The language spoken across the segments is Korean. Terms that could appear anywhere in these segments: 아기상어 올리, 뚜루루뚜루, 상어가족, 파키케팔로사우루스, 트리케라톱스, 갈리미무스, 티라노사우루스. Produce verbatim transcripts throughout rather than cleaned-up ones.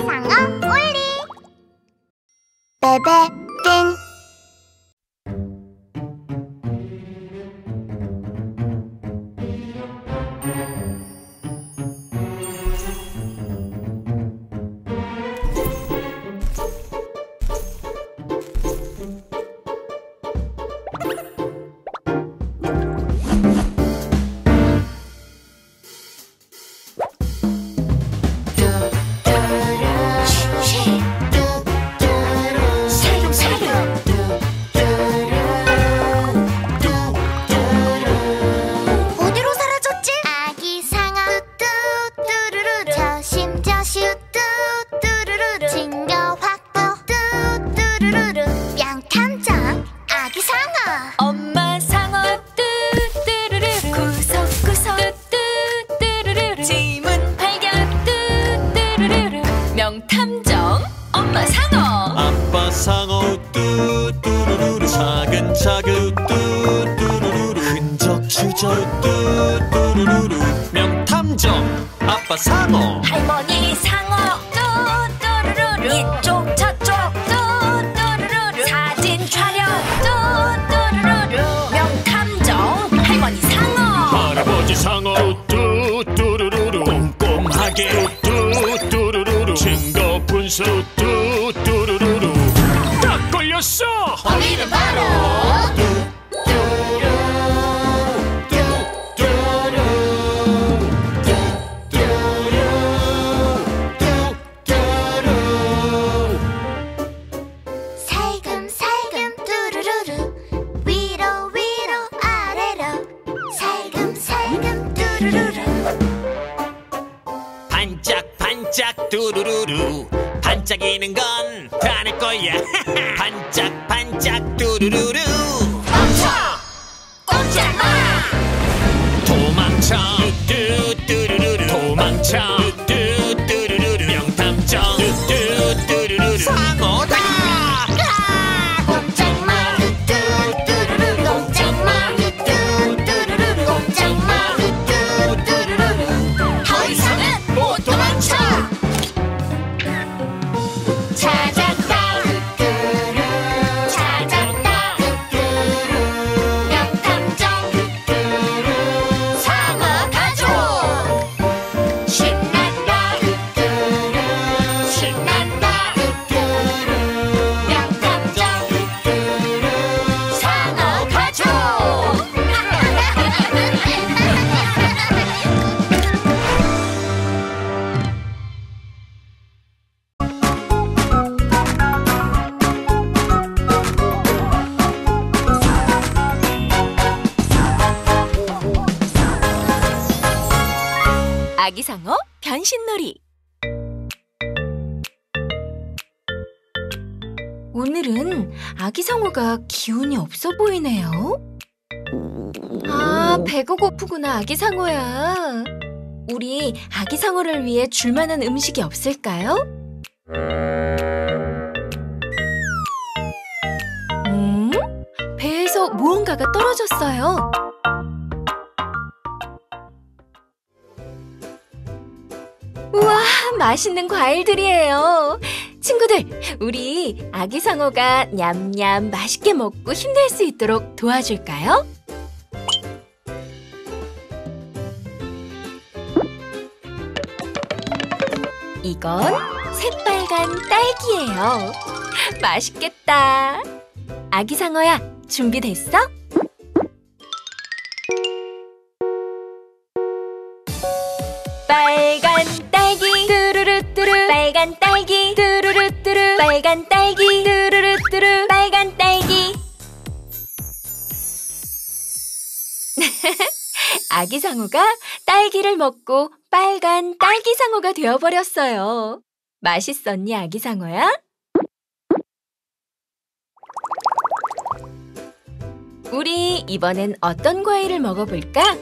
아기상어 올리 베베 띵. 아기상어 변신놀이. 오늘은 아기상어가 기운이 없어 보이네요. 아, 배가 고프구나 아기상어야. 우리 아기상어를 위해 줄만한 음식이 없을까요? 음? 배에서 무언가가 떨어졌어요. 우와, 맛있는 과일들이에요. 친구들, 우리 아기상어가 냠냠 맛있게 먹고 힘낼 수 있도록 도와줄까요? 이건 새빨간 딸기예요. 맛있겠다. 아기상어야, 준비됐어? 빨간 딸기 뚜루루뚜루 빨간 딸기 뚜루루뚜루 빨간 딸기 뚜루루뚜루 빨간 딸기. 아기상어가 딸기를 먹고 빨간 딸기상어가 되어버렸어요. 맛있었니 아기상어야? 우리 이번엔 어떤 과일을 먹어볼까?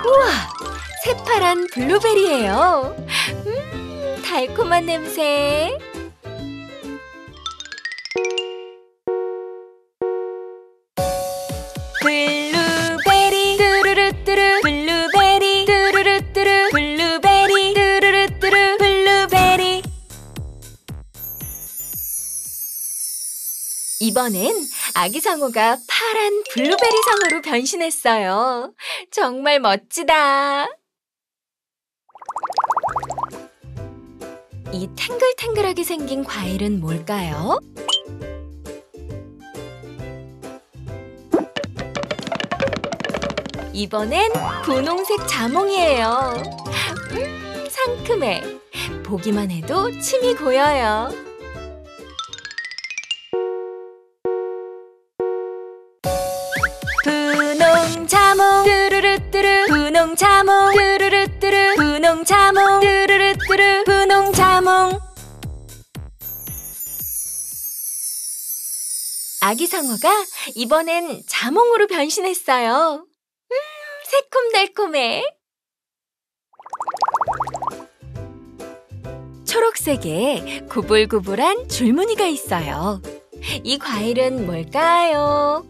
우와! 새파란 블루베리예요. 음, 달콤한 냄새. 블루베리 뚜루루뚜루 이번엔 아기상어가 파란 블루베리 상어로 변신했어요. 정말 멋지다. 이 탱글탱글하게 생긴 과일은 뭘까요? 이번엔 분홍색 자몽이에요. 음, 상큼해. 보기만 해도 침이 고여요. 분홍 자몽 뚜루루뚜루 분홍 자몽 뚜루루뚜루 분홍 자몽 뚜루루뚜루 분홍 자몽. 아기상어가 이번엔 자몽으로 변신했어요. 음, 새콤달콤해. 초록색에 구불구불한 줄무늬가 있어요. 이 과일은 뭘까요?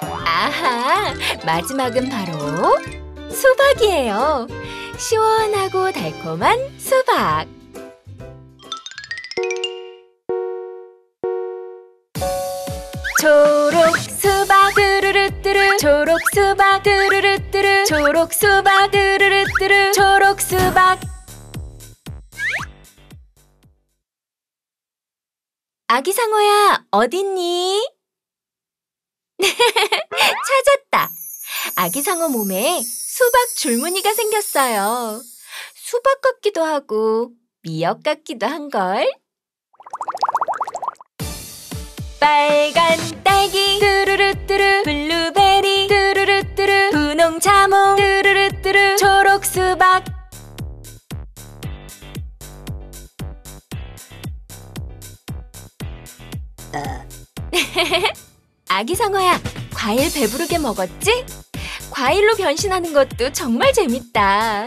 아하, 마지막은 바로 수박이에요. 시원하고 달콤한 수박. 초록 수박 뚜루루뚜루 초록 수박 뚜루루뚜루 초록 수박 뚜루루뚜루 초록 수박. 아기상어야, 어딨니? 찾았다. 아기상어 몸에 수박 줄무늬가 생겼어요. 수박 같기도 하고 미역 같기도 한걸. 빨간 딸기 뚜루루뚜루 블루베리 뚜루루뚜루 분홍 자몽 뚜루루뚜루 초록 수박. 아기상어야, 과일 배부르게 먹었지? 과일로 변신하는 것도 정말 재밌다.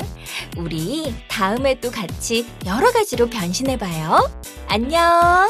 우리 다음에 또 같이 여러 가지로 변신해봐요. 안녕!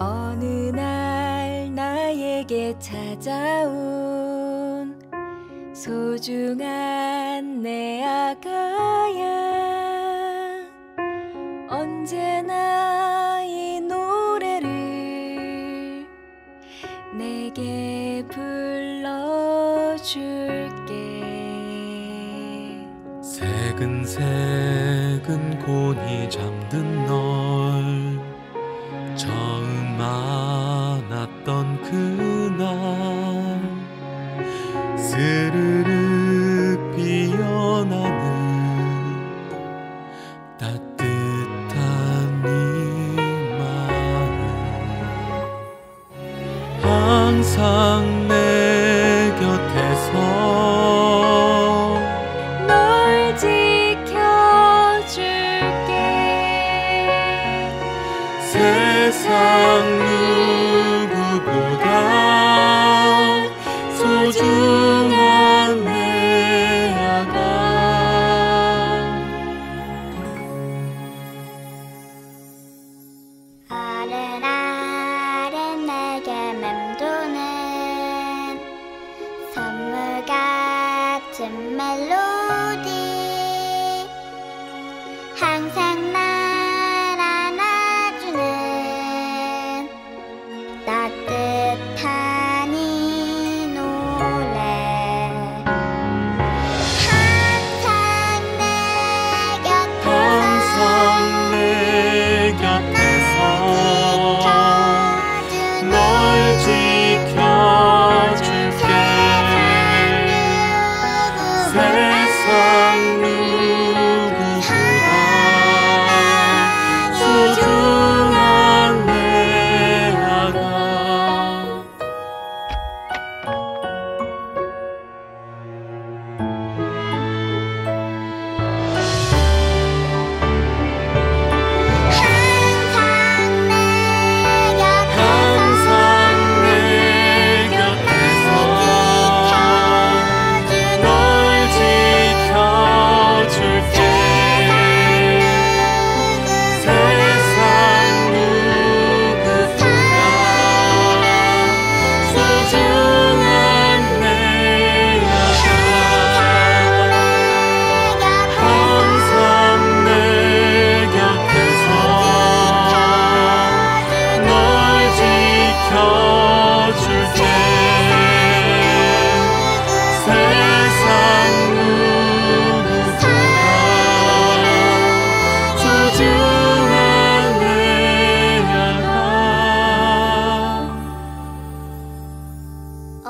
어느 날 나에게 찾아온 소중한 내 아가야, 언제나 이 노래를 내게 불러줄게. 새근새근 곤히 잠든 널 처음 만났던 그날, 스르륵 피어나는 따뜻한 네 마음, 항상 내 곁에서 널 지켜줄게. 세상 누구보다 소중한 내 아가. 어른 아래 내게 맴도는 선물 같은 멜로디, 항상 나 지켜줄게. 세상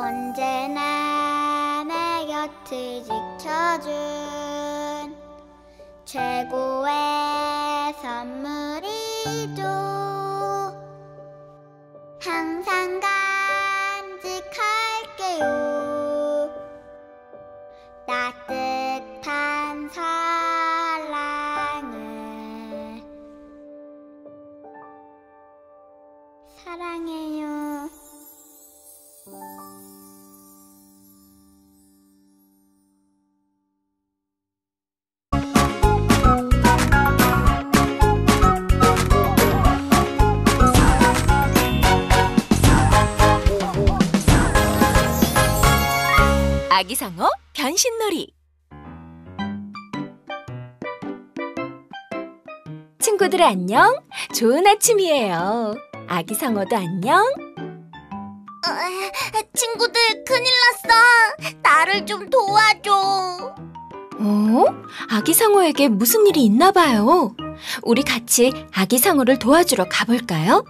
언제나 내 곁을 지켜준 최고의 선물이죠. 항상 간직할게요. 따뜻한 사랑을. 사랑해요. 아기상어 변신놀이. 친구들 안녕. 좋은 아침이에요. 아기상어도 안녕. 어, 친구들 큰일 났어. 나를 좀 도와줘. 어? 아기상어에게 무슨 일이 있나 봐요. 우리 같이 아기상어를 도와주러 가볼까요?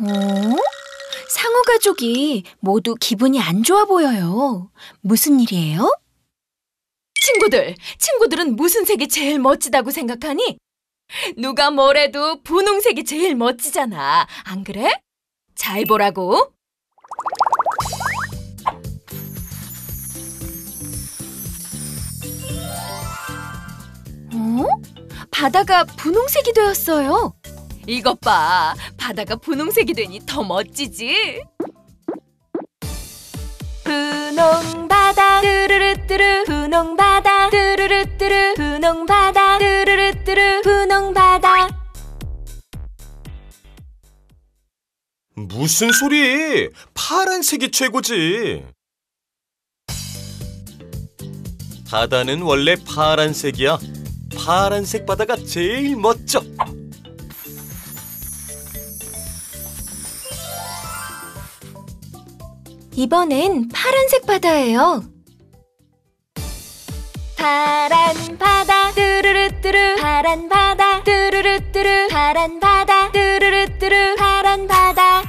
어? 상어 가족이 모두 기분이 안 좋아 보여요. 무슨 일이에요? 친구들! 친구들은 무슨 색이 제일 멋지다고 생각하니? 누가 뭐래도 분홍색이 제일 멋지잖아. 안 그래? 잘 보라고! 어? 바다가 분홍색이 되었어요. 이것 봐! 바다가 분홍색이 되니 더 멋지지? 분홍 바다 뚜루루뚜루 분홍 바다 뚜루루뚜루 분홍 바다 뚜루루뚜루 분홍 바다. 무슨 소리! 파란색이 최고지! 바다는 원래 파란색이야. 파란색 바다가 제일 멋져. 이번엔 파란색 바다예요. 파란 바다 뚜루루뚜루 파란 바다 뚜루루뚜루 파란 바다 뚜루루뚜루 파란 바다.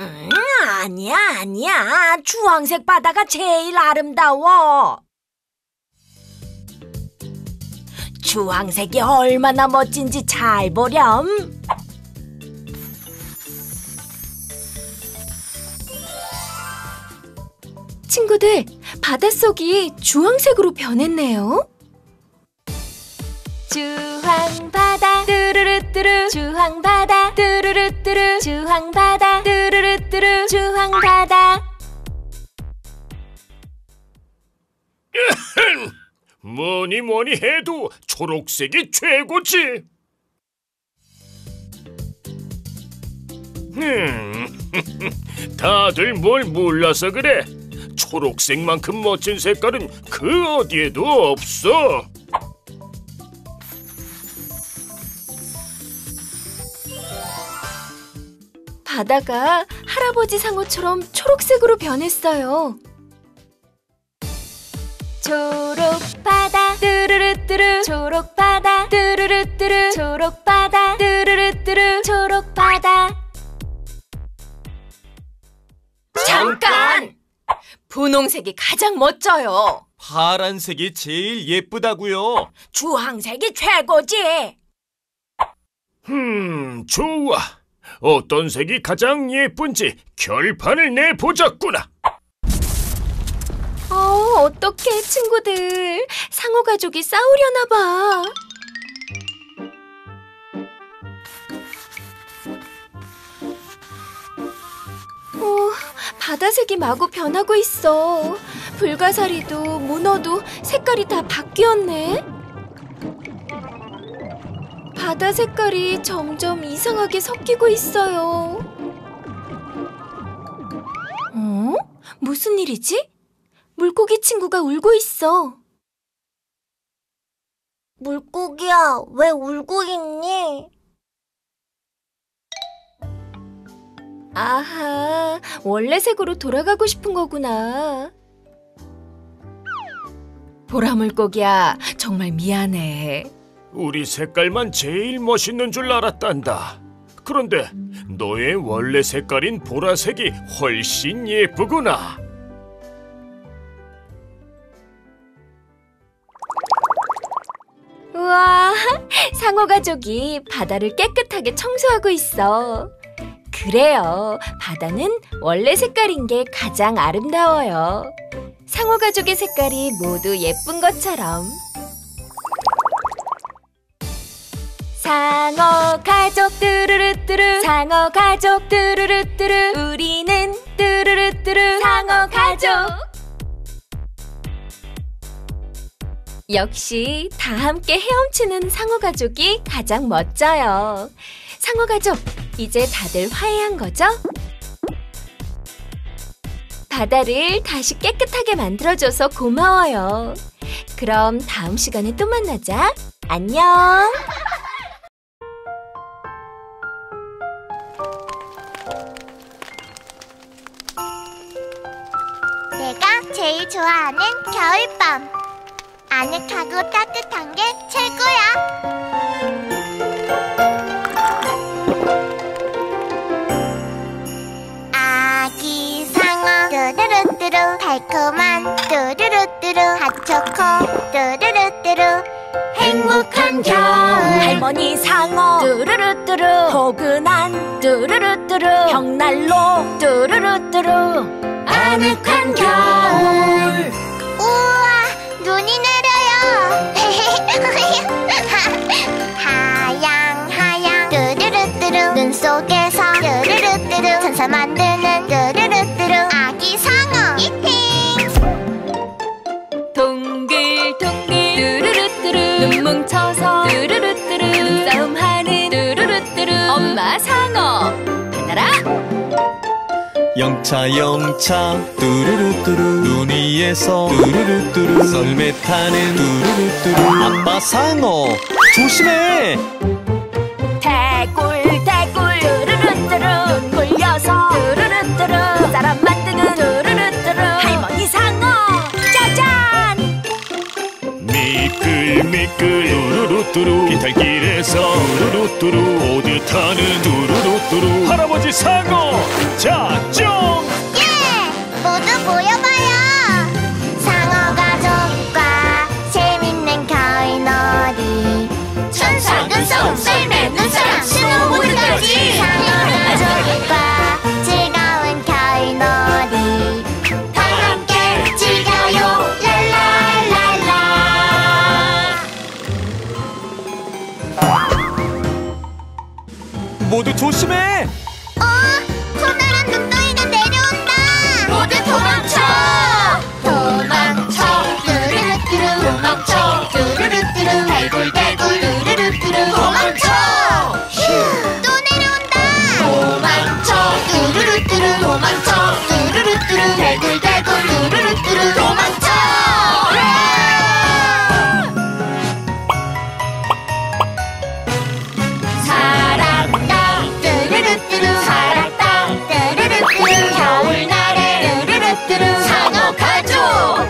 음, 아니야 아니야. 주황색 바다가 제일 아름다워. 주황색이 얼마나 멋진지 잘 보렴. 친구들, 바닷속이 주황색으로 변했네요. 주황바다 뚜루루뚜루 주황바다 뚜루루뚜루 주황바다 뚜루루뚜루 주황바다. 뭐니 뭐니 해도 초록색이 최고지. 음, 다들 뭘 몰라서 그래. 초록색만큼 멋진 색깔은 그 어디에도 없어. 바다가 할아버지 상어처럼 초록색으로 변했어요. 초록바다 뚜루루뚜루 초록바다 뚜루루뚜루 초록바다 뚜루루뚜루 초록바다. 잠깐! 분홍색이 가장 멋져요. 파란색이 제일 예쁘다고요. 주황색이 최고지. 흠, 좋아. 어떤 색이 가장 예쁜지 결판을 내보자꾸나. 어, 어떡해 친구들. 상어 가족이 싸우려나 봐. 오, 바다색이 마구 변하고 있어. 불가사리도 문어도 색깔이 다 바뀌었네. 바다 색깔이 점점 이상하게 섞이고 있어요. 어? 무슨 일이지? 물고기 친구가 울고 있어. 물고기야, 왜 울고 있니? 아하, 원래 색으로 돌아가고 싶은 거구나. 보라물고기야, 정말 미안해. 우리 색깔만 제일 멋있는 줄 알았단다. 그런데 너의 원래 색깔인 보라색이 훨씬 예쁘구나. 우와, 상어 가족이 바다를 깨끗하게 청소하고 있어. 그래요, 바다는 원래 색깔인 게 가장 아름다워요. 상어 가족의 색깔이 모두 예쁜 것처럼. 상어 가족 뚜루루뚜루, 상어 가족 뚜루루뚜루, 우리는 뚜루루뚜루 상어 가족. 역시 다 함께 헤엄치는 상어 가족이 가장 멋져요. 상어 가족, 이제 다들 화해한 거죠? 바다를 다시 깨끗하게 만들어줘서 고마워요. 그럼 다음 시간에 또 만나자. 안녕! 내가 제일 좋아하는 겨울밤. 아늑하고 따뜻한 게 최고야. 아기상어 뚜루루뚜루, 달콤한 뚜루루뚜루, 핫초코 뚜루루뚜루, 행복한 겨울. 할머니 상어 뚜루루뚜루, 포근한 뚜루루뚜루, 벽난로 뚜루루뚜루, 아늑한 겨울. 우와, 눈이 내 하양하양 뚜루루뚜루, 눈 속에서 뚜루루뚜루, 천사 만드는 뚜루루뚜루 아기 상어 이팅. 동글동글 뚜루루뚜루, 눈 뭉쳐서 뚜루루뚜루, 눈싸움하는 뚜루루뚜루 엄마 상어 받아라. 영차영차 뚜루루뚜루, 눈 위에서 뚜루루뚜루, 썰매 타는 뚜루루뚜루 아빠 상어 조심해. 대굴대굴 뚜루루뚜루, 눈 굴려서 뚜루루뚜루, 사람 만드는 뚜루루뚜루 할머니 상어 짜잔. 미끌미끌 뚜루루뚜루, 비탈길에서 뚜루루뚜루, 오드 타는 뚜루루뚜루 할아버지 상어 자점. 예! 모두 모여봐요. 상어 가족과 재밌는 겨울놀이, 천사 눈썹 썰매 눈사람 신호보드까지. 상어 가족과 즐거운 겨울놀이 다 함께 즐겨요. 랄랄랄라. 모두 조심해.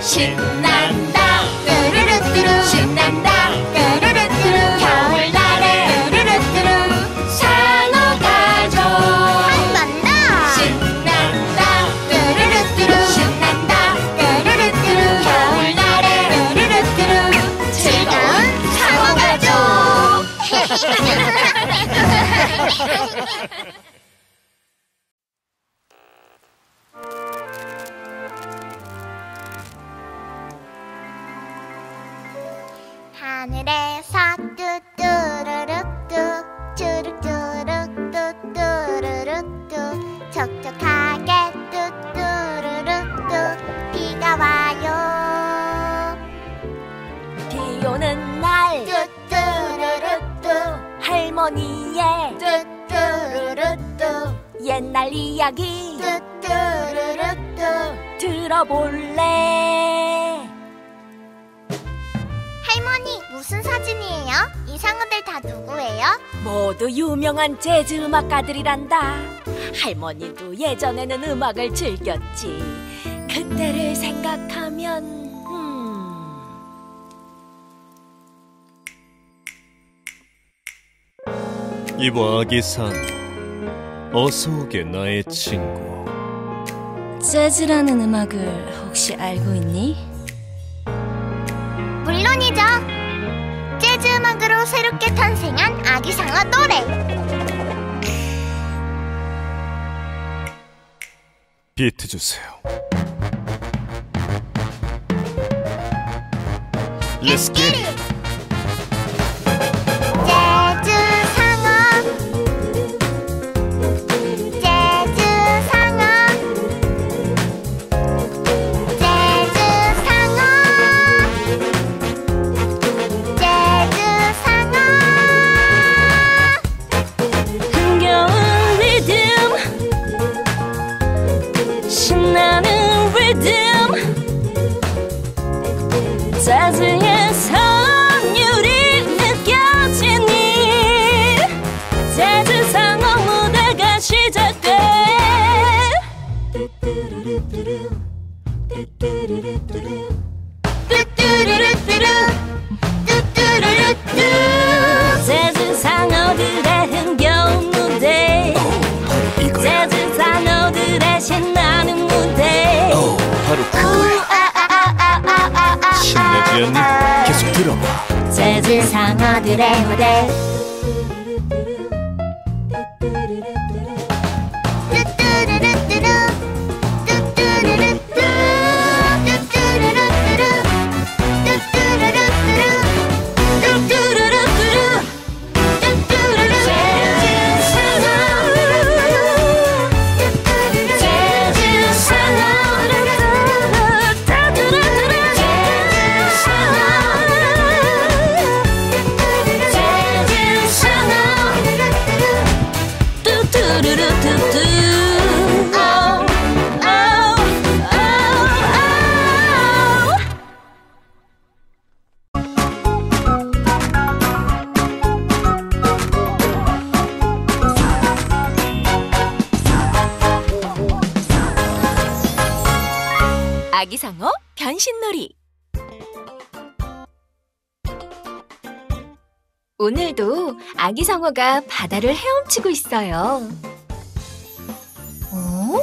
신난다 뚜루루뚜루, 신난다 뚜루루뚜루, 겨울날에 뚜루루뚜루 상어 가족 한 번 더. 신난다 뚜루루뚜루, 신난다 뚜루루뚜루, 겨울날에 뚜루루뚜루 즐거운 상어 가족. 하늘에서 뚜뚜루루뚜, 쭈룩쭈룩뚜 뚜루루뚜, 촉촉하게 뚜뚜루루뚜 비가 와요. 비 오는 날 뚜뚜루루뚜, 할머니의 뚜뚜루루뚜 옛날 이야기 뚜뚜루루뚜 들어볼래. 할머니, 무슨 사진이에요? 이 상어들 다 누구예요? 모두 유명한 재즈 음악가들이란다. 할머니도 예전에는 음악을 즐겼지. 그때를 생각하면 음... 이봐 아기상어, 어서 오게 나의 친구. 재즈라는 음악을 혹시 알고 있니? 물론이죠. 재즈 음악으로 새롭게 탄생한 아기상어 노래. 비트 주세요. Let's get it. 신나는 리듬, 재즈의 선율이 느껴지니 재즈상어 무대가 시작돼. 뚜뚜루루뚜루 뚜뚜루루뚜루 뚜뚜루루뚜루 뚜뚜루루뚜. 재즈상어들의 흥겨운 무대, 재즈상어들의 신나는 무대. 오, 바로 그거야. 신나지 않니? 계속 들어봐. 재즈상어들의 무대. 아기상어 변신놀이. 오늘도 아기상어가 바다를 헤엄치고 있어요. 어?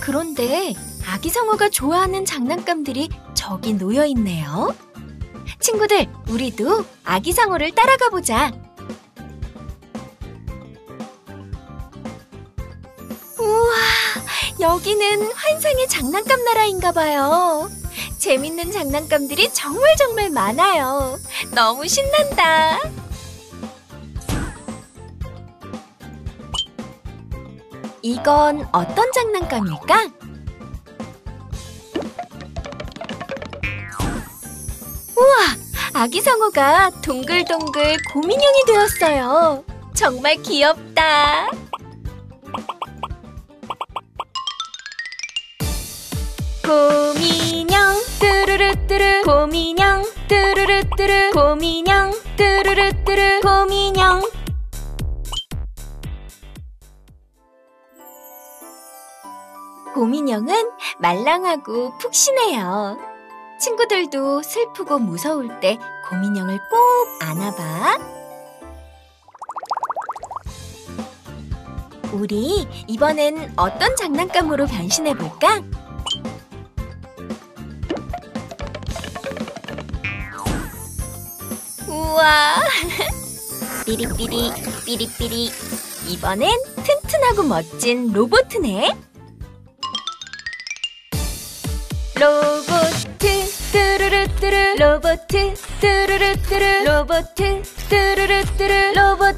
그런데 아기상어가 좋아하는 장난감들이 저기 놓여있네요. 친구들, 우리도 아기상어를 따라가보자. 우와, 여기는 환상의 장난감 나라인가봐요. 재밌는 장난감들이 정말 정말 많아요. 너무 신난다. 이건 어떤 장난감일까? 우와, 아기상어가 동글동글 곰인형이 되었어요. 정말 귀엽다. 곰인형 뚜루루뚜루 곰인형 뚜루루뚜루 곰인형 뚜루루뚜루 곰인형. 곰인형은 말랑하고 푹신해요. 친구들도 슬프고 무서울 때 곰인형을 꼭 안아봐. 우리 이번엔 어떤 장난감으로 변신해볼까? 우와! 삐리삐리, 삐리삐리. 이번엔 튼튼하고 멋진 로봇이네. 로봇, 뚜루루뚜루, 로봇, 뚜루루뚜루, 로봇, 뚜루루뚜루, 로봇.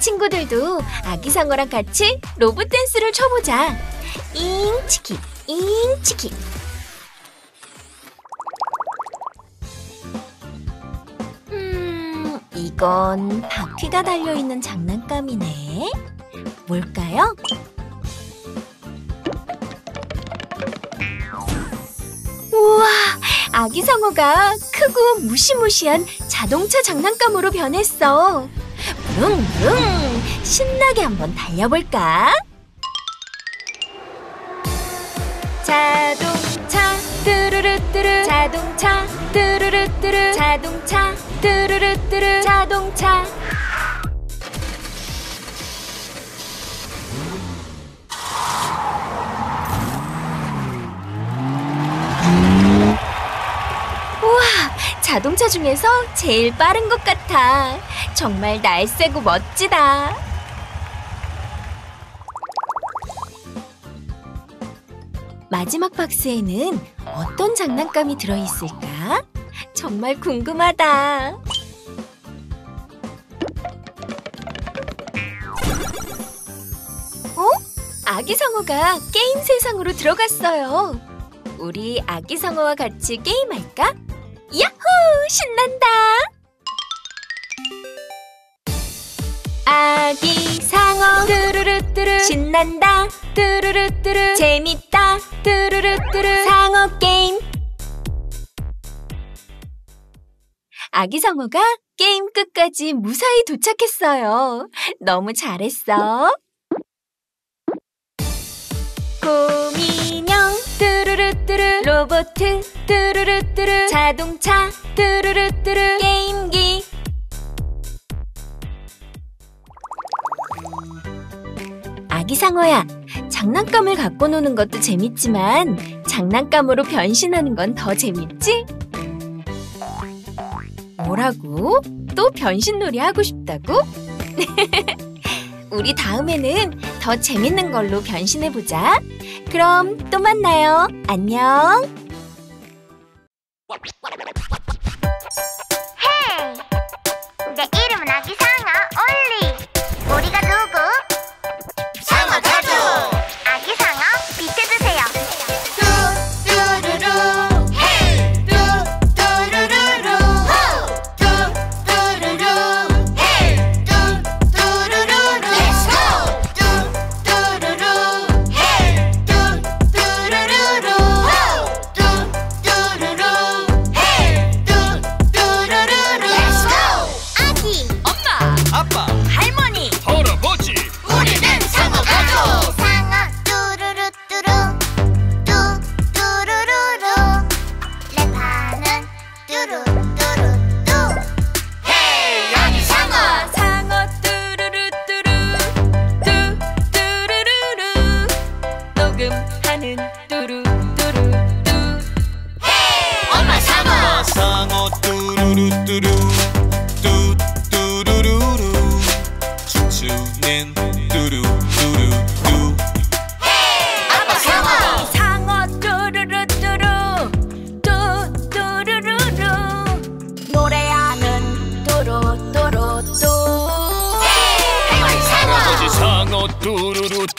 친구들도 아기상어랑 같이 로봇 댄스를 춰보자. 잉치키, 잉치키. 음, 이건 바퀴가 달려있는 장난감이네. 뭘까요? 우와, 아기상어가 크고 무시무시한 자동차 장난감으로 변했어. 부릉부릉 신나게 한번 달려볼까? 자동차 뚜루루뚜루 자동차 뚜루루뚜루 뚜루루뚜루 자동차 뚜루루뚜루 자동차. 우와, 자동차 중에서 제일 빠른 것 같아. 정말 날쌔고 멋지다. 마지막 박스에는 어떤 장난감이 들어있을까? 정말 궁금하다. 어? 아기상어가 게임 세상으로 들어갔어요. 우리 아기상어와 같이 게임할까? 야호! 신난다! 아기상어 뚜루루뚜루 신난다 뚜루루뚜루 재밌다 뚜루루뚜루 상어 게임. 아기상어가 게임 끝까지 무사히 도착했어요. 너무 잘했어. 곰인형 뚜루루뚜루 로봇 뚜루루뚜루 자동차 뚜루루뚜루 게임기. 아기상어야, 장난감을 갖고 노는 것도 재밌지만 장난감으로 변신하는 건 더 재밌지? 뭐라고? 또 변신놀이 하고 싶다고? 우리 다음에는 더 재밌는 걸로 변신해보자. 그럼 또 만나요. 안녕. 헤이! 내 이름은 아기상어 올리. 우리가 누구?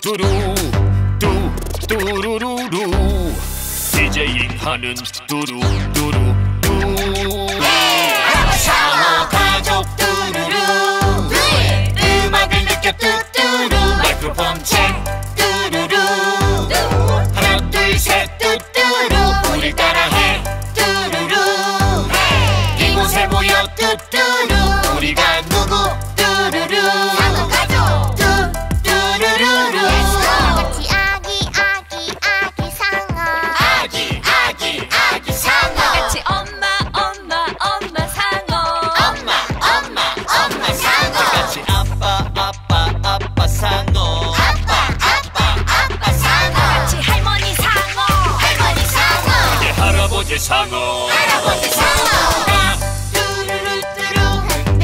뚜루루뚜루 뚜뚜루루루 디제잉 하는 뚜루뚜루 뚜 아기상어 가족 뚜루루 음악을 느껴 뚜뚜루 마이크로폰 책 뚜루루 하나 둘 셋 뚜뚜루 우릴 따라해 뚜루루 이곳에 모여 뚜뚜루 우리가 누구 뚜루루 상어 할아버지 상어 우리가 누구 뚜루루 상어가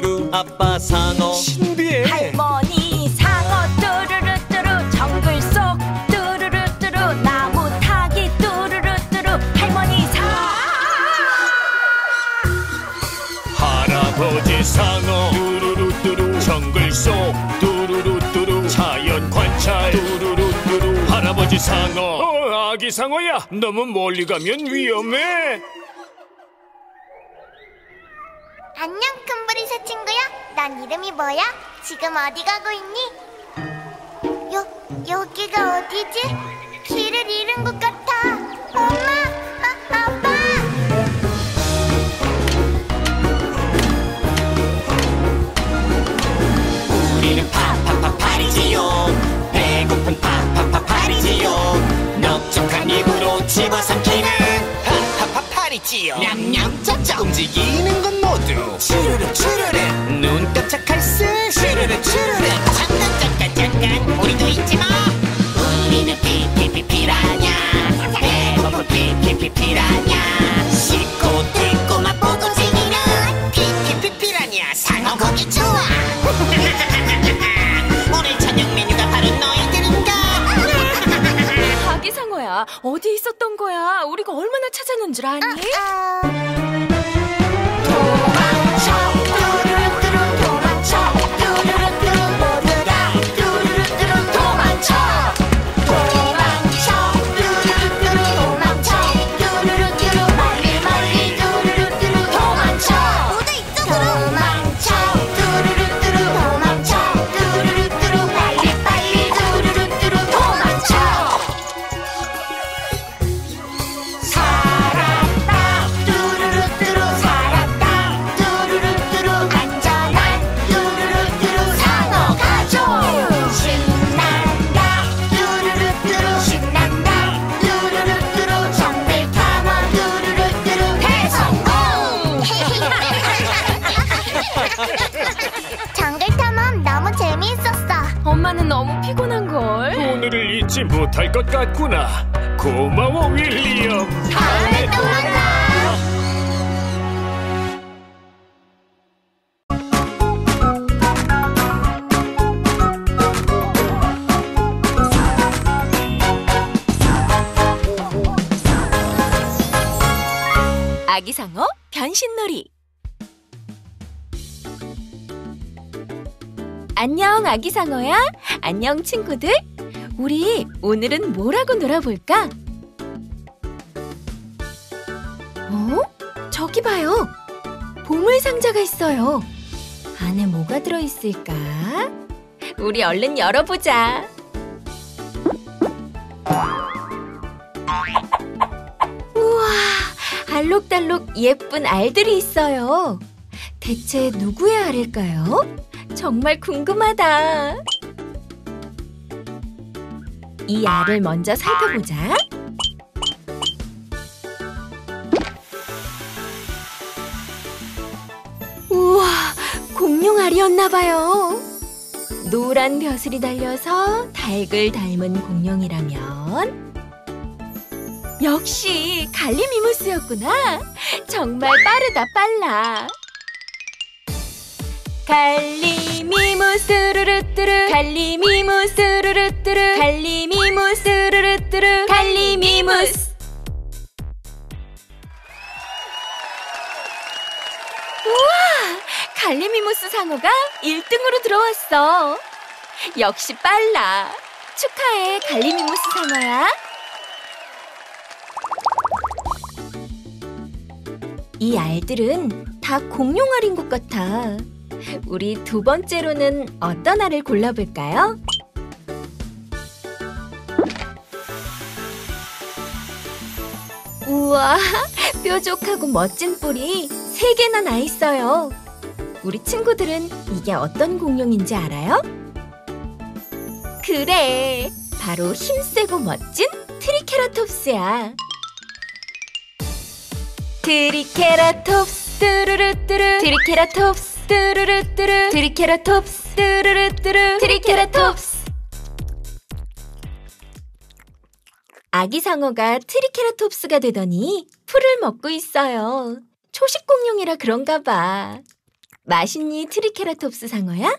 두루두루 아빠 상어 신비해. 할머니 상어 뚜루루뚜루 정글 속 뚜루루뚜루 나무 타기 뚜루루뚜루 할머니 상어. 할아버지 상어 뚜루루뚜루 정글 속 뚜루루뚜루 자연 관찰 뚜루루뚜루 할아버지 상어. 어, 아기 상어야, 너무 멀리 가면 위험해. 안녕, 큰불이 새 친구야. 넌 이름이 뭐야? 지금 어디 가고 있니? 여, 여기가 어디지? 길을 잃은 것 같아. 엄마! 아, 아빠! 우리는 파파파 파리지요. 배고픈 파파파 파리지요. 넓적한 입으로 집어삼키는 파파파 파리지요. 냠냠 쩝쩝 움직이는 건 모두 츄르르 츄르르. 눈 깜짝할 수 츄르르 츄르르. 잠깐 잠깐 잠깐 우리도 잊지마. 우리는 피피피 피라냐. 배고픈 피피피 피라냐. 씻고 뜯고 맛보고 즐기는 피피피 피라냐. 상어 고기 좋아. 오늘 저녁 메뉴가 바로 너희들인가. 아기상어야, 어디 있었던 거야? 우리가 얼마나 찾았는 줄 아니? 도망쳐. 엄마는 너무 피곤한걸. 오늘을 잊지 못할 것 같구나. 고마워, 윌리엄. 다음에 또 만나. 아기상어 변신놀이. 안녕, 아기상어야. 안녕, 친구들. 우리 오늘은 뭐라고 놀아볼까? 어? 저기 봐요. 보물상자가 있어요. 안에 뭐가 들어있을까? 우리 얼른 열어보자. 우와, 알록달록 예쁜 알들이 있어요. 대체 누구의 알일까요? 정말 궁금하다. 이 알을 먼저 살펴보자. 우와, 공룡 알이었나봐요. 노란 벼슬이 달려서 닭을 닮은 공룡이라면 역시 갈리미무스였구나. 정말 빠르다 빨라. 갈리미무스루루뚜루 갈리미무스루루뚜루 갈리미무스루루뚜루 갈리미무스. 우와! 갈리미무스 상어가 일 등으로 들어왔어. 역시 빨라. 축하해, 갈리미무스 상어야. 이 알들은 다 공룡알인 것 같아. 우리 두 번째로는 어떤 알을 골라볼까요? 우와, 뾰족하고 멋진 뿔이 세 개나 나 있어요. 우리 친구들은 이게 어떤 공룡인지 알아요? 그래, 바로 힘세고 멋진 트리케라톱스야. 트리케라톱스 뚜루루뚜루 트리케라톱스 뚜루루뚜루 트리케라톱스 뚜루루뚜루 트리케라톱스. 아기상어가 트리케라톱스가 되더니 풀을 먹고 있어요. 초식공룡이라 그런가 봐. 맛있니, 트리케라톱스 상어야?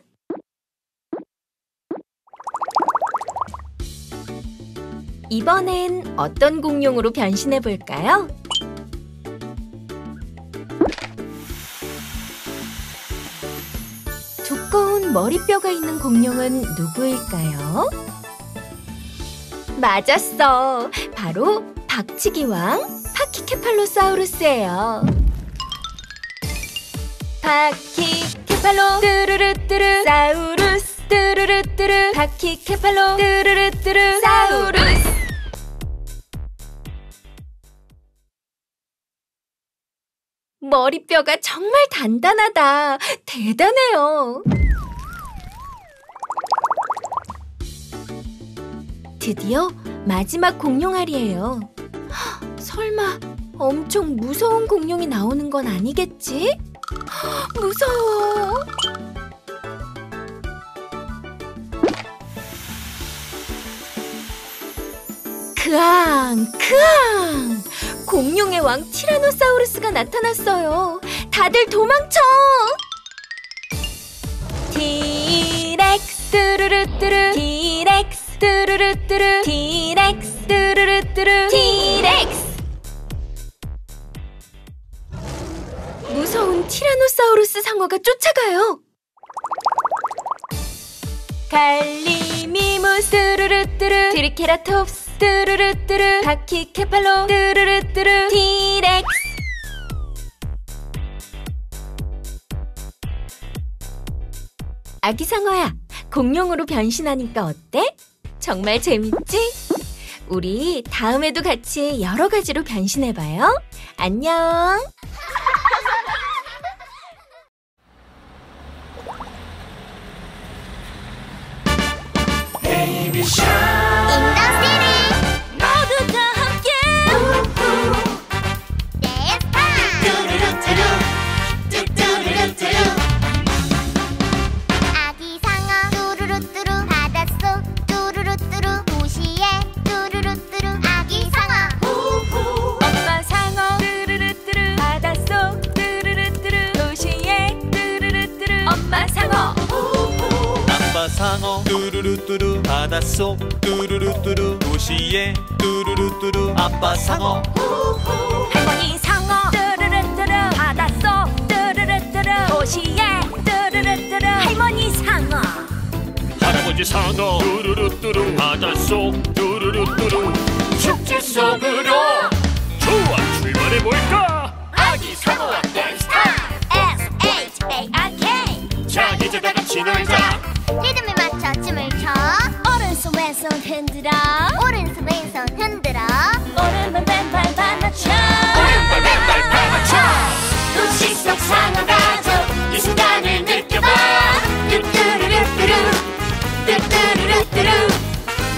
이번엔 어떤 공룡으로 변신해볼까요? 두꺼운 머리뼈가 있는 공룡은 누구일까요? 맞았어! 바로 박치기왕 파키케팔로사우루스예요. 파키케팔로 뚜루루뚜루 사우루스 뚜루루뚜루 파키케팔로 뚜루루뚜루 사우루스. 머리뼈가 정말 단단하다. 대단해요. 드디어 마지막 공룡알이에요. 헉, 설마 엄청 무서운 공룡이 나오는 건 아니겠지? 헉, 무서워. 크앙 크앙! 공룡의 왕 티라노사우루스가 나타났어요. 다들 도망쳐! 티렉스 뚜루루뚜루 티렉스 뚜루루뚜루 티렉스 뚜루루뚜루 티렉스. 무서운 티라노사우루스 상어가 쫓아가요. 갈리미무스 뚜루루뚜루 트리케라톱스 뚜루루뚜루 파키케팔로 뚜루루뚜루 티렉스. 아기상어야, 공룡으로 변신하니까 어때? 정말 재밌지? 우리 다음에도 같이 여러 가지로 변신해봐요. 안녕! 베이비 샤 상어 뚜루루뚜루 바닷속 뚜루루뚜루 도시에 뚜루루뚜루 아빠 상어 우후. 할머니 상어 뚜루루뚜루 바닷속 뚜루루뚜루 도시에 뚜루루뚜루 할머니 상어. 할아버지 상어 뚜루루뚜루 바닷속 뚜루루뚜루 축제 속으로 좋아, 출발해볼까? 아기 상어와 댄스 타임 에스 에이치 에이 아이 케이. 자, 이제 다 같이 놀자. 리듬에 맞춰 춤을 춰. 오른손 왼손 흔들어. 오른손 왼손 흔들어. 오른발 왼발 맞춰. 오른발 왼발 맞춰. 도시 속 상어 가족, 이 순간을 느껴봐. 뚜뚜루루뚜루 뚜뚜루루뚜루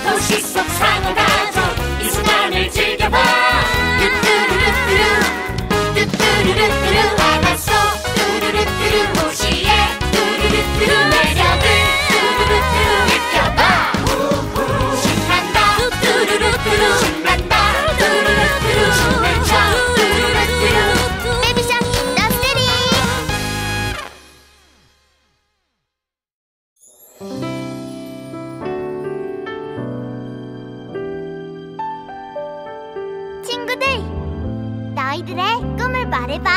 도시 속 상어 가족, 이 순간을 즐겨봐. 뚜뚜루루뚜루 뚜뚜루루뚜루 바닷속 뚜루루뚜루 도시에 뚜루루뚜루 매력을 느껴봐. 우후. 신난다 뚜루루뚜루 신난다 뚜루루뚜루 신난다 뚜루루뚜루 베이비샹 인더스트리. 친구들, 너희들의 꿈을 말해봐.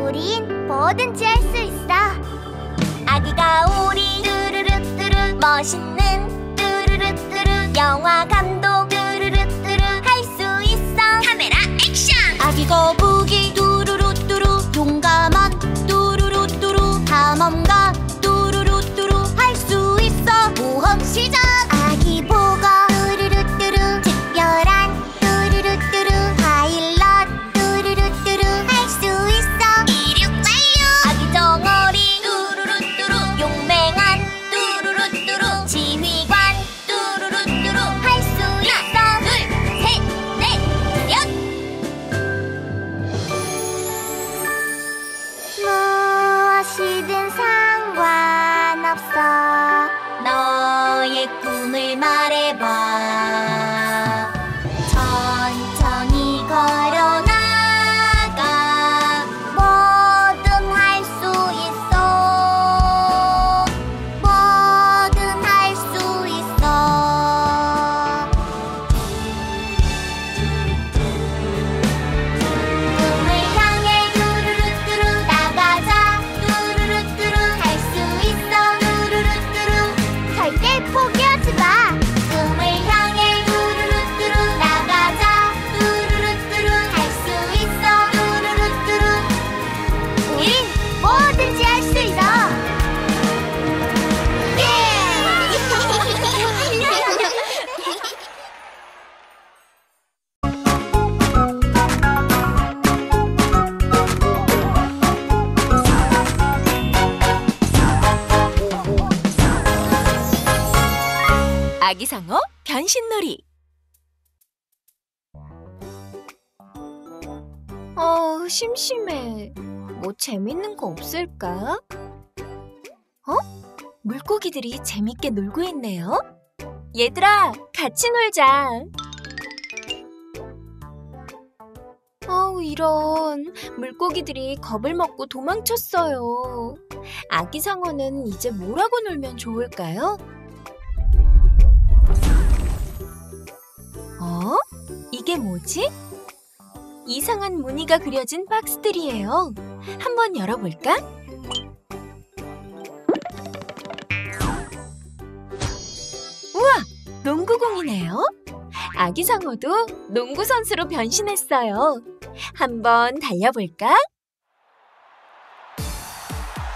우린 뭐든지 할 수 있어. 아기가 우리 뚜루루뚜루 멋있는 뚜루루뚜루 영화 감독 뚜루루뚜루 할 수 있어. 카메라 액션! 아기 거북이 뚜루루뚜루 용감한 뚜루루뚜루 탐험가 뚜루루뚜루 할 수 있어. 모험 시작! 아기 보고 뚜루루뚜루 특별한 뚜루루뚜루 파일럿 뚜루루뚜루 할 수 있어. 이륙 완료! 아기 정어리 용맹한 뚜루루뚜루 지휘관 뚜루루뚜루 할 수 있어. 둘 셋 넷 여섯 무엇이든 상관없어. 너의 꿈을 말해봐. 천천히 걸어나가 뭐든 할 수 있어. 아기상어 변신놀이. 어, 심심해. 뭐 재밌는 거 없을까? 어? 물고기들이 재밌게 놀고 있네요. 얘들아, 같이 놀자. 어우, 이런. 물고기들이 겁을 먹고 도망쳤어요. 아기상어는 이제 뭐라고 놀면 좋을까요? 어? 이게 뭐지? 이상한 무늬가 그려진 박스들이에요. 한번 열어볼까? 우와! 농구공이네요. 아기상어도 농구선수로 변신했어요. 한번 달려볼까?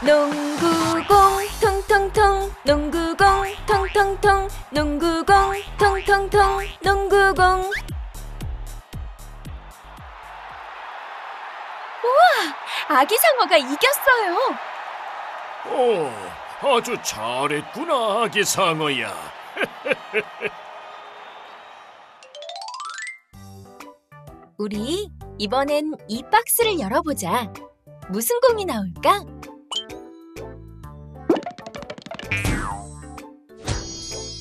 농구공 통통통, 농구공 통통통, 농구공 통통통, 농구공. 우와! 아기상어가 이겼어요. 오, 아주 잘했구나, 아기상어야. 우리 이번엔 이 박스를 열어보자. 무슨 공이 나올까?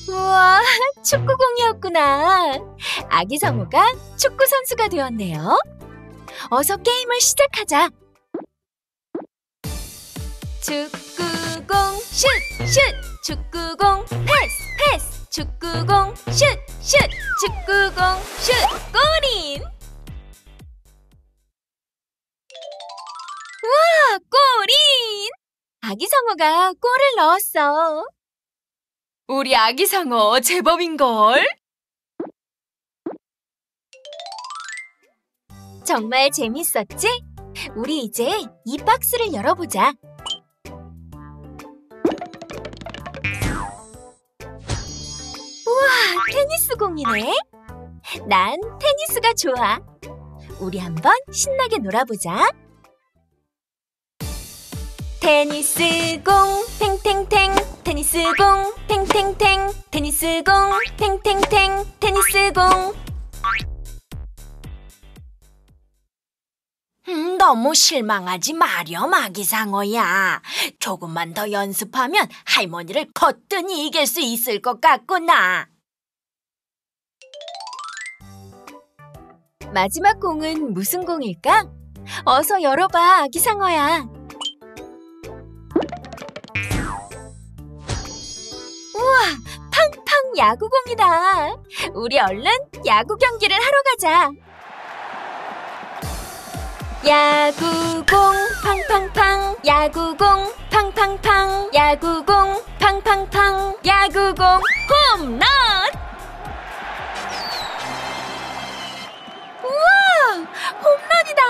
우와, 축구공이었구나. 아기상어가 축구선수가 되었네요. 어서 게임을 시작하자. 축구공 슛 슛, 축구공 패스 패스, 축구공 슛 슛, 축구공 슛, 골인. 우와, 골인. 아기상어가 골을 넣었어. 우리 아기상어 제법인걸? 정말 재밌었지? 우리 이제 이 박스를 열어보자. 우와, 테니스공이네. 난 테니스가 좋아. 우리 한번 신나게 놀아보자. 테니스공 탱탱탱, 테니스공 탱탱탱, 테니스공 탱탱탱, 테니스공. 음, 너무 실망하지 마렴, 아기상어야. 조금만 더 연습하면 할머니를 거뜬히 이길 수 있을 것 같구나. 마지막 공은 무슨 공일까? 어서 열어봐, 아기상어야. 우와, 팡팡 야구공이다. 우리 얼른 야구 경기를 하러 가자. 야구공 팡팡팡, 야구공 팡팡팡, 야구공 팡팡팡, 야구공 홈런! 우와, 홈런이다!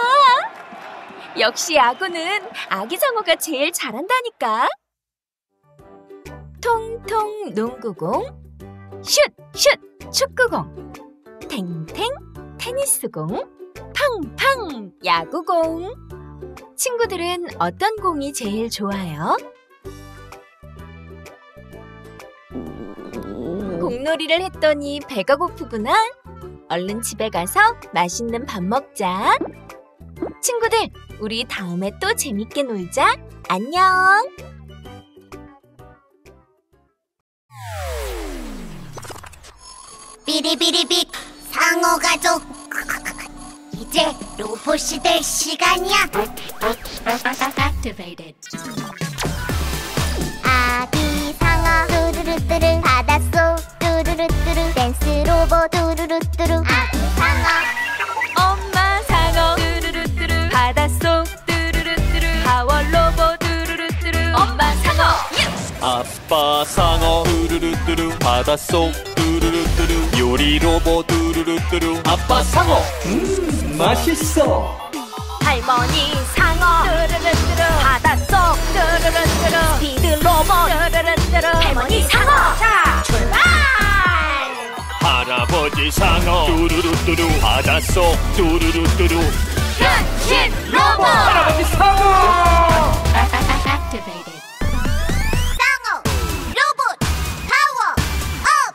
역시 야구는 아기상어가 제일 잘한다니까. 통통 농구공, 슛 슛 축구공, 탱탱 테니스공, 팡팡 야구공. 친구들은 어떤 공이 제일 좋아요? 공놀이를 했더니 배가 고프구나. 얼른 집에 가서 맛있는 밥 먹자. 친구들, 우리 다음에 또 재밌게 놀자. 안녕! 삐리비리빅 상어 가족, 이제 로봇이 될 시간이야. 아기상어 뚜루루뚜루, 바닷속 뚜루루뚜루, 댄스 로봇 뚜루루뚜루. 아기상어 엄마 상어 뚜루루뚜루, 바닷속 뚜루루뚜루, 파워 로봇 뚜루루뚜루. 엄마 상어 아빠 상어 뚜루루뚜루, 바닷속 뚜루루뚜루, 요리 로봇 뚜루루뚜루. 아빠 상어 음 맛있어. 할머니 상어 뚜루루뚜루, 바닷속 뚜루루뚜루, 스피드 로봇 뚜루루뚜루. 할머니 상어 자 출발. 할아버지 상어 뚜루루뚜루, 바닷속 뚜루루뚜루, 변신 로봇. 할아버지 상어 액티베이티드. 상어 로봇 파워 업.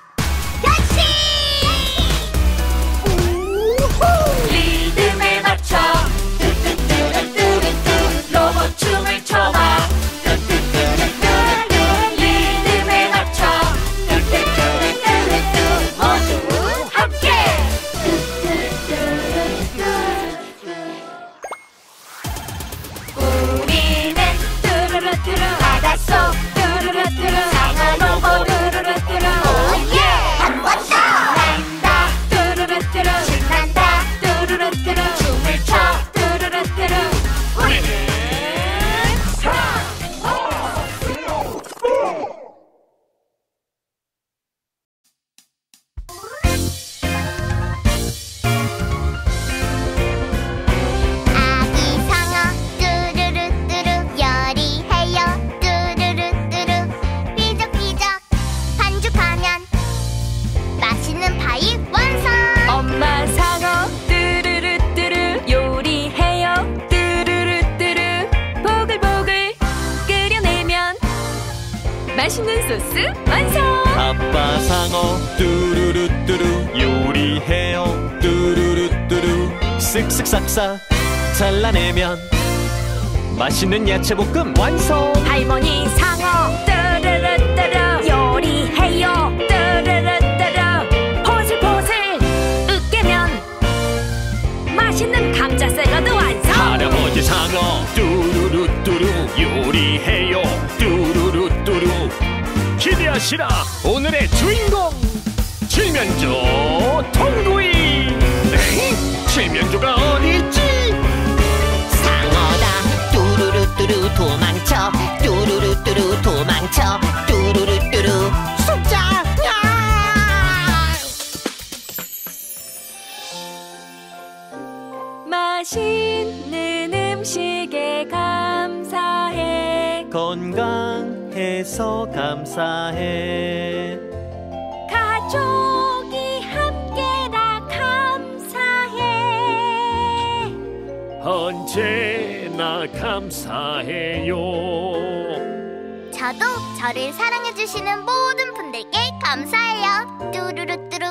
맛있는 소스 완성! 아빠 상어 뚜루루뚜루 요리해요 뚜루루뚜루 쓱쓱 싹싹 잘라내면 맛있는 야채볶음 완성! 할머니 상어 뚜루루뚜루 요리해요 뚜루루뚜루 포슬포슬 으깨면 맛있는 감자 샐러드 완성! 할아버지 상어 뚜루루뚜루 요리해요 뚜루루뚜루 기대하시라 오늘의 주인공 칠면조 통구이 에이, 칠면조가 어디있지? 상어다 뚜루루뚜루 도망쳐 뚜루루뚜루 도망쳐 뚜루루뚜루 숫자 야! 맛있는 음식에 감사해 건강해서 감사해 가족이 함께라 감사해 언제나 감사해요 저도 저를 사랑해주시는 모든 분들께 감사해요 뚜루루뚜루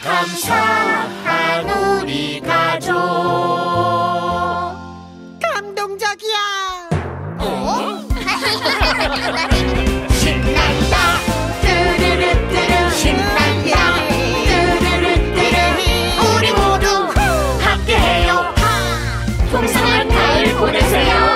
감사한 우리 가족 감동적이야 어? 신난다 뚜루루뚜루 신난다 뚜루루뚜루 우리 모두 함께해요 풍성한 가을 보내세요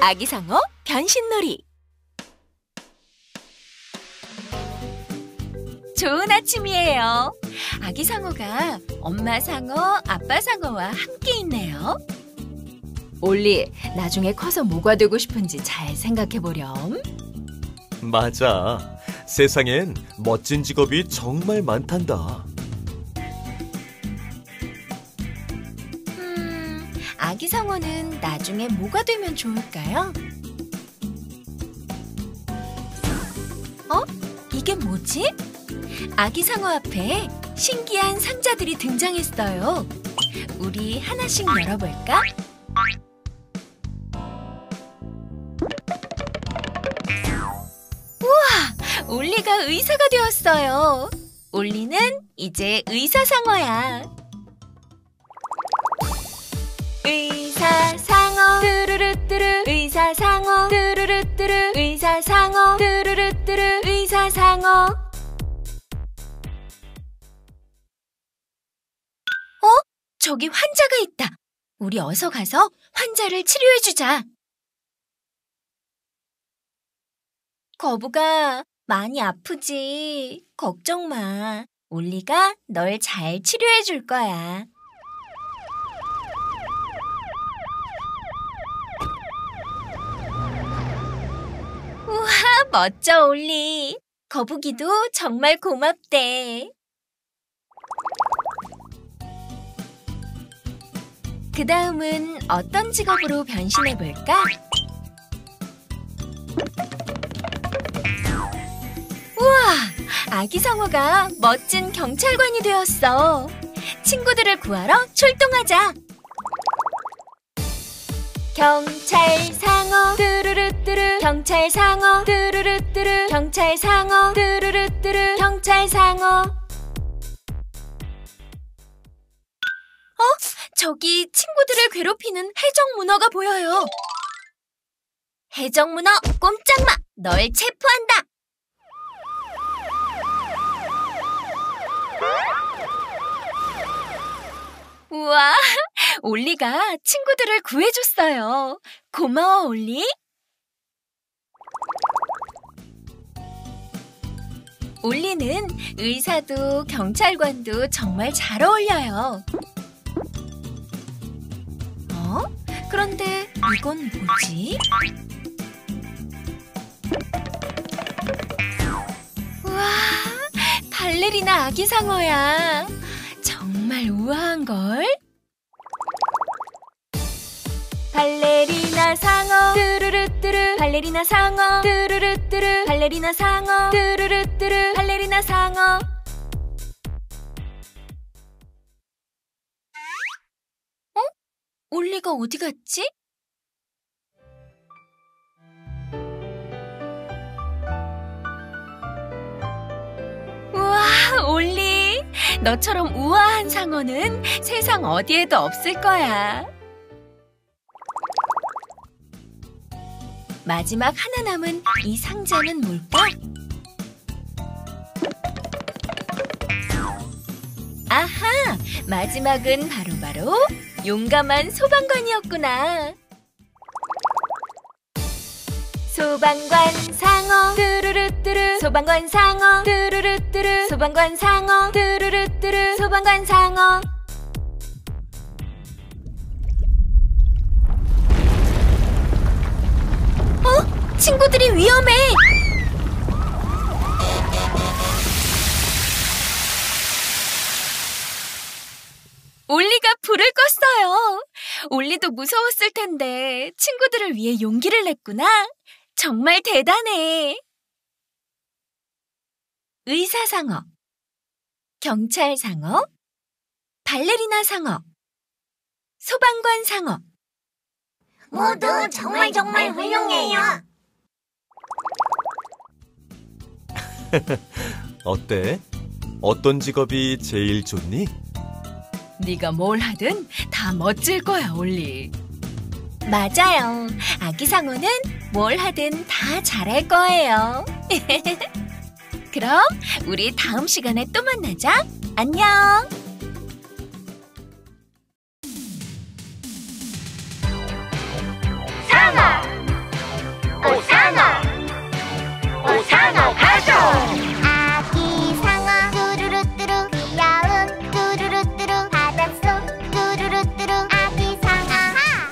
아기상어 변신놀이 좋은 아침이에요. 아기상어가 엄마 상어, 아빠 상어와 함께 있네요. 올리, 나중에 커서 뭐가 되고 싶은지 잘 생각해보렴. 맞아. 세상엔 멋진 직업이 정말 많단다. 아기상어는 나중에 뭐가 되면 좋을까요? 어? 이게 뭐지? 아기상어 앞에 신기한 상자들이 등장했어요. 우리 하나씩 열어볼까? 우와! 올리가 의사가 되었어요. 올리는 이제 의사상어야. 의사상어 뚜루루뚜루 의사상어 뚜루루뚜루 의사상어 뚜루루뚜루 의사상어 어? 저기 환자가 있다. 우리 어서 가서 환자를 치료해주자. 거북아, 많이 아프지? 걱정 마. 올리가 널 잘 치료해줄 거야. 우와, 멋져, 올리. 거북이도 정말 고맙대. 그 다음은 어떤 직업으로 변신해볼까? 우와, 아기상어가 멋진 경찰관이 되었어. 친구들을 구하러 출동하자. 경찰상어 뚜루루뚜루 경찰상어 뚜루루뚜루 경찰상어 뚜루루뚜루 경찰상어 어? 저기 친구들을 괴롭히는 해적문어가 보여요. 해적문어 꼼짝마! 널 체포한다! 우와! 올리가 친구들을 구해줬어요. 고마워, 올리. 올리는 의사도 경찰관도 정말 잘 어울려요. 어? 그런데 이건 뭐지? 우와! 발레리나 아기상어야. 정말 우아한걸? 발레리나 상어 뚜루루뚜루 발레리나 발레리나 상어 뚜루루뚜루 발레리나 상어 뚜루루뚜루 발레리나 상어. 어? 올리가 어디 갔지? 우와, 올리! 너처럼 우아한 상어는 세상 어디에도 없을 거야. 마지막 하나 남은 이 상자는 뭘까? 아하! 마지막은 바로바로 용감한 소방관이었구나. 소방관 상어 뚜루루뚜루 소방관 상어 뚜루루뚜루 소방관 상어 뚜루루뚜루 소방관 상어. 어? 친구들이 위험해! 올리가 불을 껐어요. 올리도 무서웠을 텐데 친구들을 위해 용기를 냈구나. 정말 대단해! 의사상어, 경찰상어, 발레리나상어, 소방관상어. 모두 정말 정말 훌륭해요! 어때? 어떤 직업이 제일 좋니? 네가 뭘 하든 다 멋질 거야, 올리. 맞아요. 아기상어는 뭘 하든 다 잘할 거예요. 그럼 우리 다음 시간에 또 만나자. 안녕. 상어, 오 상어, 오 상어 가쇼. 아기상어 뚜루루뚜루 귀여운 뚜루루뚜루 바닷속 뚜루루뚜루 아기상어.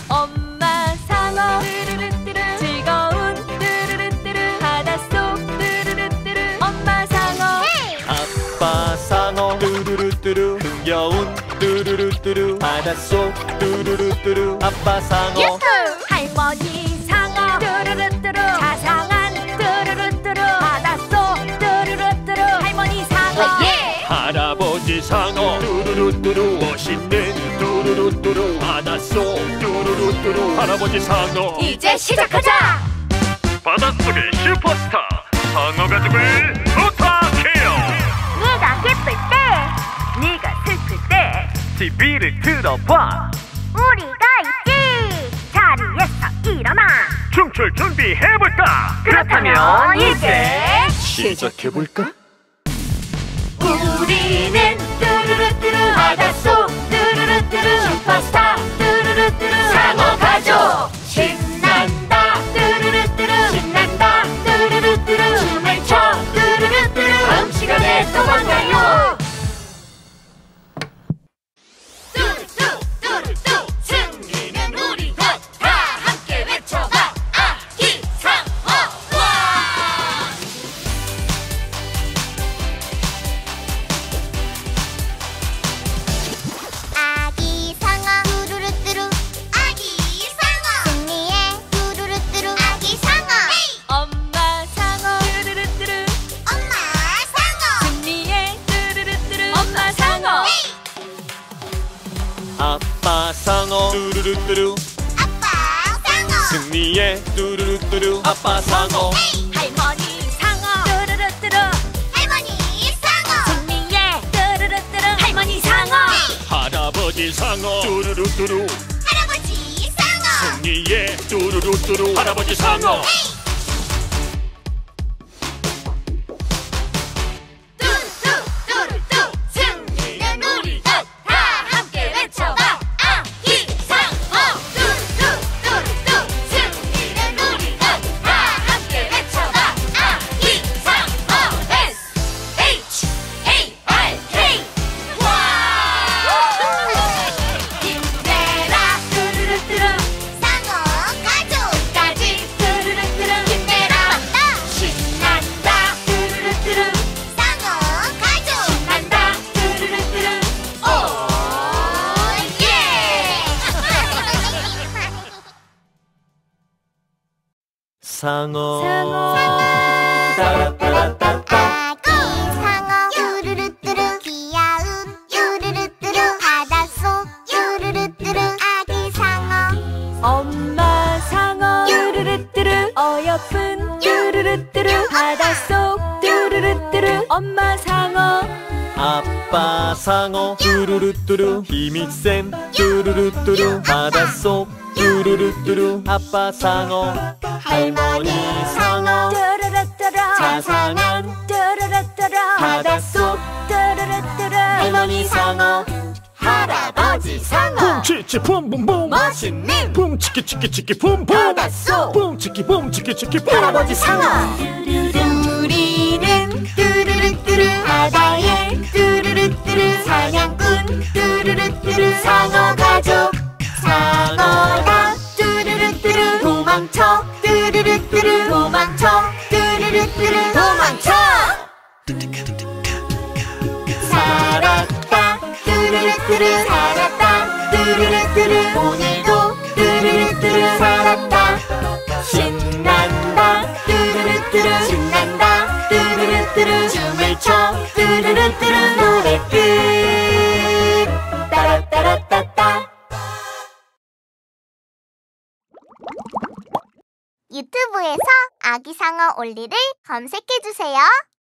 엄마 상어 뚜루루뚜루 즐거운 뚜루루뚜루 바닷속 뚜루루뚜루 엄마 상어. 아빠 상어 뚜루루뚜루 귀여운 뚜루루뚜루 바닷속 뚜루루뚜루 아빠 상어. 할머니 상어 뚜루루뚜루 자상한 뚜루루뚜루 바닷속 뚜루루뚜루 할머니 상어. 예! 할아버지 상어 뚜루루뚜루 멋있는 뚜루루뚜루 바닷속 뚜루루뚜루 할아버지 상어. 이제 시작하자! 바닷속의 슈퍼스타 상어 가족을 부탁해요. 네가 기쁠 때 네가 슬플 때 티비를 틀어봐. 우리가 일어나 춤출 준비해볼까? 그렇다면 이제 시작해볼까? 우리는 뚜루루뚜루 바닷속 뚜루루뚜루 슈퍼스타 뚜루루뚜루 상어 가족. 신난다 뚜루루뚜루 신난다 뚜루루뚜루 춤을 춰 뚜루루뚜루. 다음 시간에 또 만나요. 아빠 상어 뚜루루뚜루 아빠 상어 승리의 뚜루루뚜루 아빠 상어. 에이! 할머니 상어 뚜루루뚜루 할머니 상어 승리의 뚜루루뚜루 할머니 상어. 에이! 할아버지 상어 뚜루루뚜루 할아버지 상어 승리의 뚜루루뚜루 할아버지 상어. 에이! 힘내라 뚜루루뚜루 상어 가족까지 뚜루루뚜루 상어 상어 따라따라따따 아기상어 유루루뚜루 귀여운 유루루뚜루 바닷속 유루루뚜루 아기상어 엄마 상어 유루루뚜루 어여쁜 유루루뚜루 바닷속 뚜루루뚜루 엄마 상어 아빠 상어 뚜루루뚜루 힘이 센 뚜루루뚜루 바닷속 뚜루루뚜루 아빠 상어 할머니 상어 뚜루루뚜루 자상한 뚜루루뚜루 바닷속 뚜루루뚜루 할머니 상어 할아버지 상어 붐치치 붐붐붐 맛있는 붐치키치키치키 붐붐 바닷속 붐치키 붐치키치키 할아버지 상어 우리는 뚜루루뚜루 바다에 뚜루루뚜루 사냥꾼 뚜루루뚜루 상어 가족 상어가 뚜루루뚜루 도망쳐 뚜루루뚜루 도망쳐 뚜루루뚜루 도망쳐 살았다 뚜루루뚜루 살았다 뚜루루뚜루 오늘도 뚜루루뚜루 살았다 신난다 뚜루루뚜루 신난다 뚜루루뚜루 춤을 춰 뚜루루뚜루 노래 끝 따라따라따따 유튜브에서 아기상어 올리를 검색해주세요.